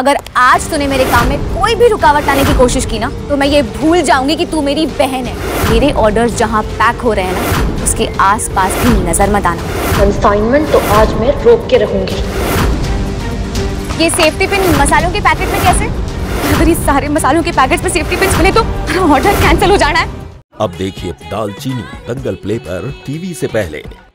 अगर आज तूने मेरे काम में कोई भी रुकावट लाने की कोशिश की ना तो मैं ये भूल जाऊंगी कि तू मेरी बहन है। मेरे ऑर्डर्स जहाँ पैक हो रहे हैं ना उसके आसपास भी नजर मत आना। कंसाइनमेंट तो आज मैं रोक के रहूंगी। ये सेफ्टी पिन मसालों के पैकेट में कैसे? अगर ये सारे मसालों के पैकेट में सेफ्टी पिन मिले तो ऑर्डर कैंसिल हो जाना है। अब देखिए दालचीनी दंगल प्ले पर टीवी से पहले।